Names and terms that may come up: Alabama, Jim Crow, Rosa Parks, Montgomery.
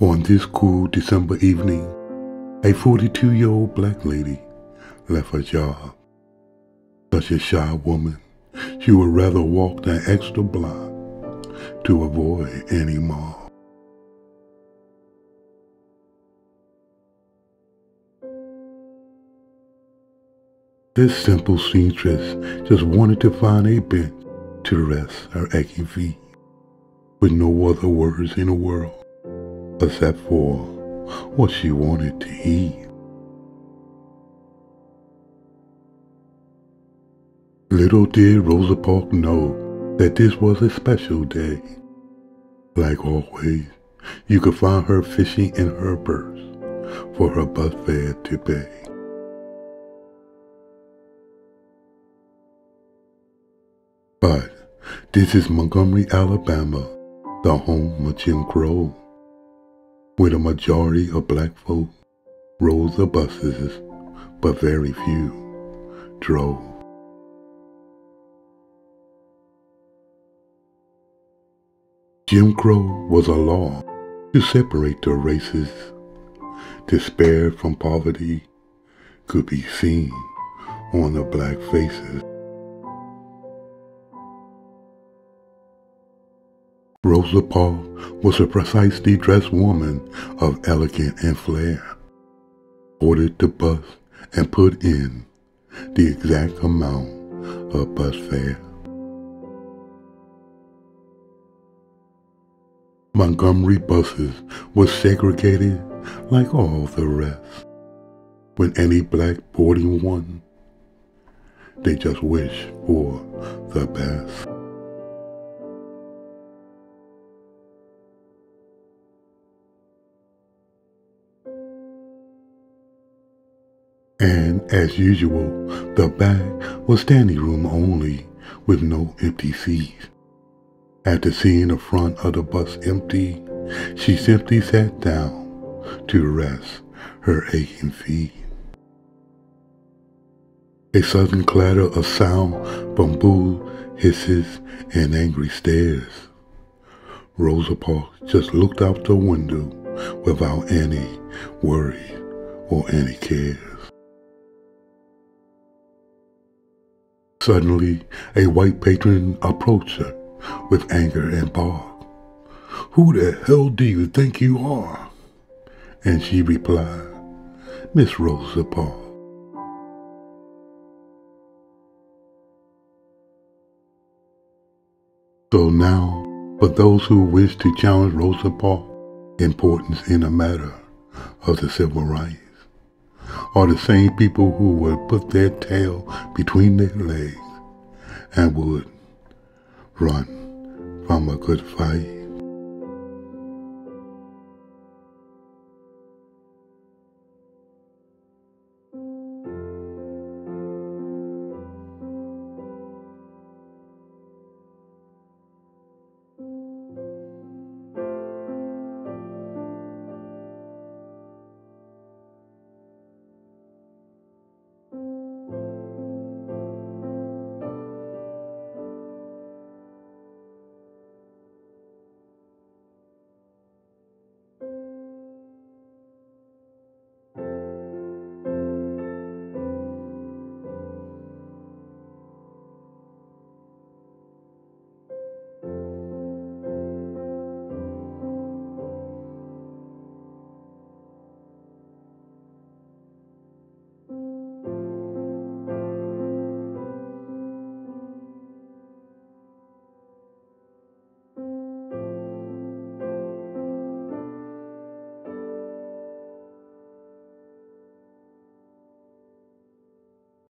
On this cool December evening, a 42-year-old black lady left her job. Such a shy woman, she would rather walk the extra block to avoid any mob. This simple seamstress just wanted to find a bench to rest her aching feet, with no other words in the world except for what she wanted to eat. Little did Rosa Parks know that this was a special day. Like always, you could find her fishing in her purse for her bus fare to pay. But this is Montgomery, Alabama, the home of Jim Crow, where the majority of black folk rode the buses, but very few drove. Jim Crow was a law to separate the races. Despair from poverty could be seen on the black faces. Rosa Parks was a precisely dressed woman of elegance and flair, ordered the bus and put in the exact amount of bus fare. Montgomery buses were segregated like all the rest. When any black boarding one, they just wished for the best. And, as usual, the back was standing room only, with no empty seats. After seeing the front of the bus empty, she simply sat down to rest her aching feet. A sudden clatter of sound from bamboo hisses and angry stares. Rosa Parks just looked out the window without any worries or any cares. Suddenly, a white patron approached her with anger and barked, "Who the hell do you think you are?" And she replied, "Miss Rosa Parks." So now, for those who wish to challenge Rosa Parks' importance in the matter of the civil rights, are the same people who would put their tail between their legs and would run from a good fight.